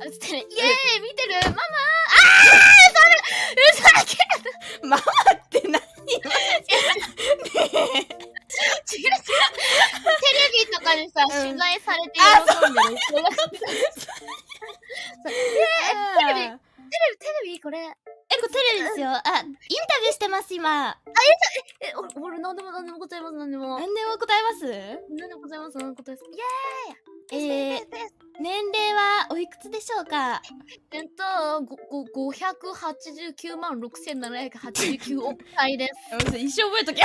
あ、映ってる。イエーイ、見てる、ママー。あー、それ、嘘だけ。ママって何？ねえ。違う違う。テレビとかでさ、取材されて喜んでる。テレビこれ。これテレビですよ。あ、インタビューしてます今。あ、俺何でも答えます。何でも答えます。イエーイ。年齢はおいくつでしょうか？589万6789億回です。一生覚えとき。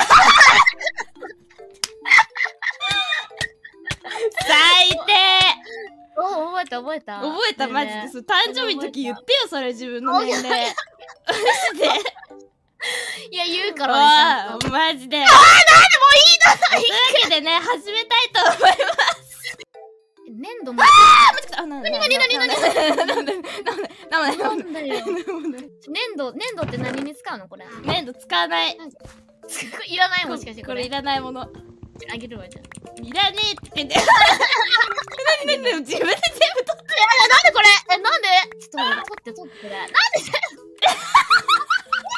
最低。覚えたマジで。そう、誕生日の時言ってよ、それ自分の年齢。マジで。いや、言うからね。マジで。ああ、なんでもういいな。というわけでね、始めたいと思います。粘土も。ああ、待ってください。なんだよ。粘土って何に使うの、これ？粘土使わない。いらない、もしかしてこれいらないもの。あげるわ、じゃあ。いらねえって言って。何自分で全部取って。なんでこれ、なんでちょっと取ってなんで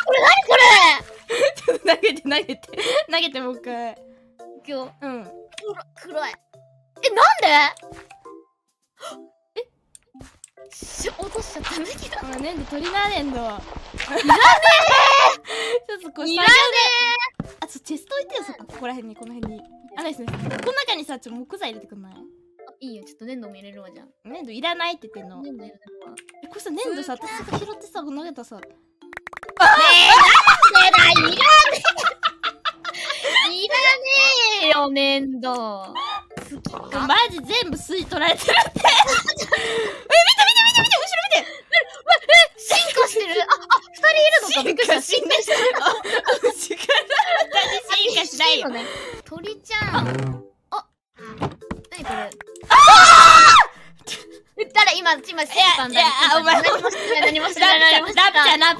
これ、何これ。投げてもう一回。今日黒い。なんで落としちゃったんだけど。粘土取りな、粘土いらねえ。ちょっとこれいらねえ。あ、ちょっとチェスト置いてよ、そこ。ここら辺に、この辺にあれですね。この中にさ、ちょっと木材入れてくんない？いいよ、ちょっと粘土も入れるわ、じゃん。粘土いらないって言ってんの。粘土いらないわ。え、これさ、粘土さ、私さ、拾ってさ、投げたさ。ねえ、なんでだ、いらねえ。いらねえよ、粘土。好きか。マジ全部吸い取られてるって。え、見て、後ろ見て。え、進化してる。あ、二人いるのか。びっくりした。進化してる。進化しないよね。鳥ちゃん。何これ？ああ！ただ今シーパンだ。いや、お前何もしてない。ラプ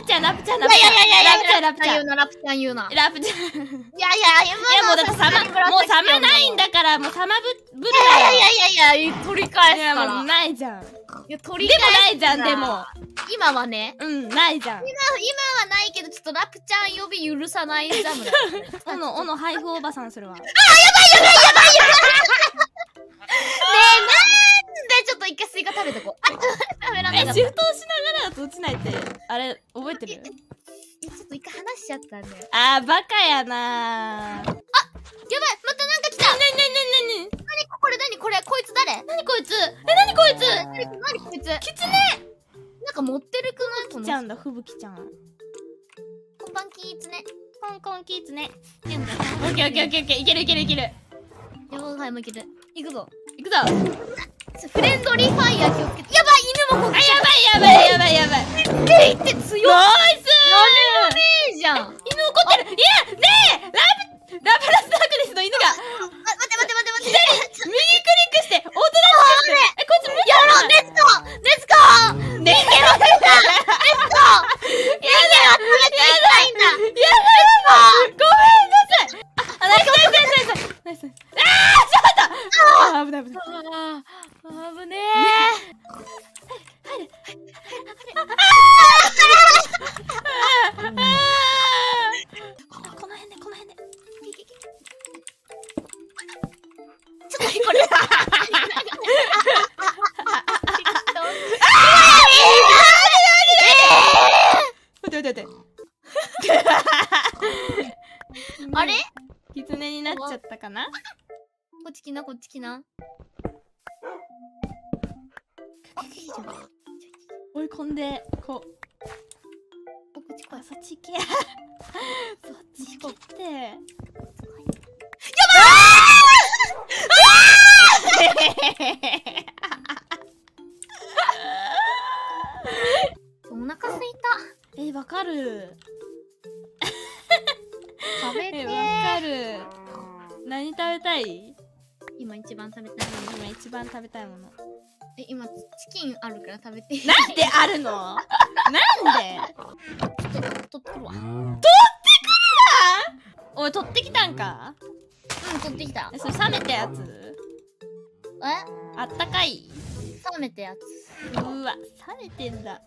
ちゃん。いやもうだってもうサマないんだからもうサマぶるなよ。いや取り返すから。いやもうないじゃん。いや取り返すでもないじゃん。でも今はね。ないじゃん。今はないけどちょっとラプちゃん呼び許さないジャムだ。おの配布おばさんするわ。あやばいやばい。ねえ、なんでちょっと一回スイカ食べとこう。シフトをしながらだと落ちないって、あれ、覚えてる？ちょっと一回話しちゃったんだよ。あー、バカやなー。あ、やばい、またなんか来た。なにこれこいつ誰？なにこいつキツネ！なんか持ってるくない？ちゃんだ、ふぶきちゃん。こんばんきつね。こんきつね。オッケーオッケー、いける。了解、もいける。行くぞ。フレンドリーファイヤー気をつけて。やばい、犬もこっち。やばい。って強い。ナイス。何もねえじゃん。犬怒ってる。いやねえ、ラブラスダークネスの犬が。待って。左、右クリックして大人になって。こっち向いて。レッツゴー。レッツゴー。やだ。やばい。ごめんなさい。ナイス。あー、危ねえ。この辺で。ちょっとこれ。あれ？狐になっちゃったかな？こっち来な。いいじゃん。追い込んで、こう。こっち来い。そっち来て。やばー！お腹すいた。わかる。食べて。わかる。何食べたい？今一番食べたいもの。今チキンあるから食べて。なんであるの？なんで？取ってくるわ。おい、取ってきたんか？取ってきた。それ冷めたやつ？あったかい？冷めたやつ。うわ、冷めてんだ。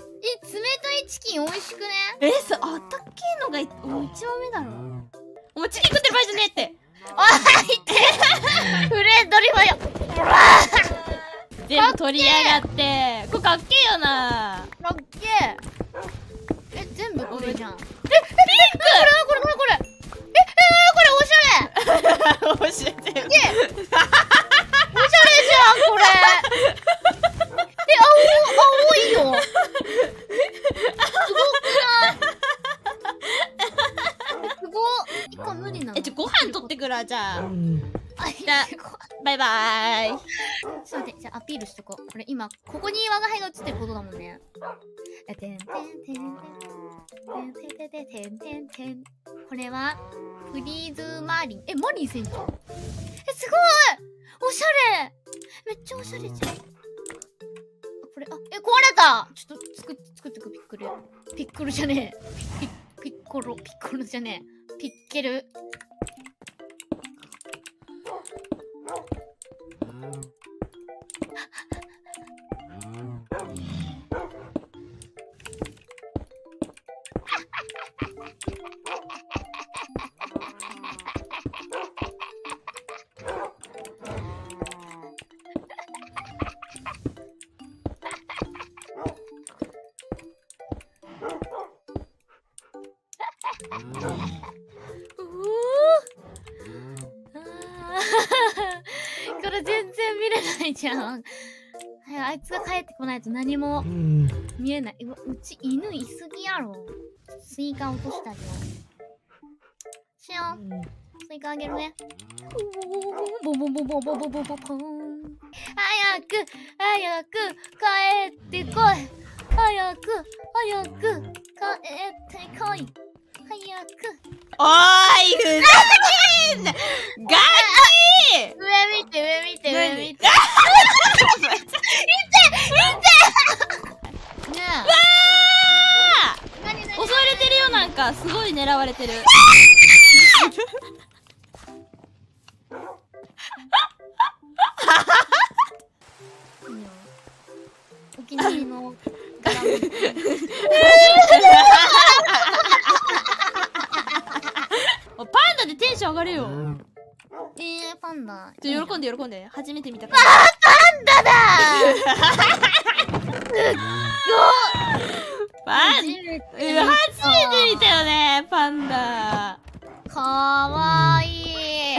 え、冷たいチキン美味しくね。え、そ、あったっけえのが一番目だろ。お前チキン食ってる場合じゃねえって。おいって。フレンドリーはよ。全部取りやがって。これかっけえよな。かっけえ。え、全部これじゃん。え、ピンク。これこれこれこれ。え、これおしゃれ。おしゃれ。おしゃれじゃんこれ。え、青いよ。ご飯取ってくるわ、じゃあ。じゃあ、バイバーイ。ちょっと待って、じゃあアピールしとこう。これ今、ここに我が輩が映ってることだもんね。これは、フリーズマーリン。え、マリン船長。え、すごいおしゃれ、めっちゃおしゃれじゃん。これ、あ、え、壊れた。ちょっと、作ってく、ピックル。ピックルじゃねえ。ピッコロじゃねえ。ピッケル。じゃん。はい、あいつが帰ってこないと何も見えない。うち犬いすぎやろ。スイカ落としてあげよう。しよう。スイカあげるね。ボボボボボボボボボン。早く帰ってこい。早く帰ってこい。早く。おーい、ふざけんな。ガチ！上見て。いってうわー、襲われてるよ。なんかすごい狙われてる。お気に入りの柄をパンダでテンション上がるよ。パンダちょっと喜んで初めて見たから。パンダだー。すっごいパンダ初めて見たよね。パンダかわいい。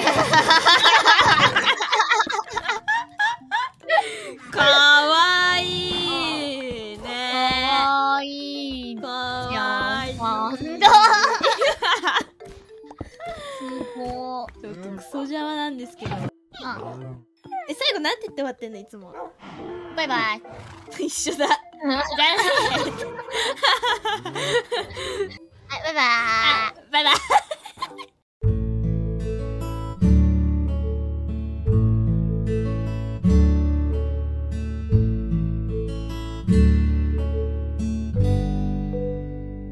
かわいいね。かわいい。かわいい。パンダすごい。ちょっとクソ邪魔なんですけど。あ、え、最後なんて言って終わってんのいつも。バイバイ。一緒だ。バイバイ。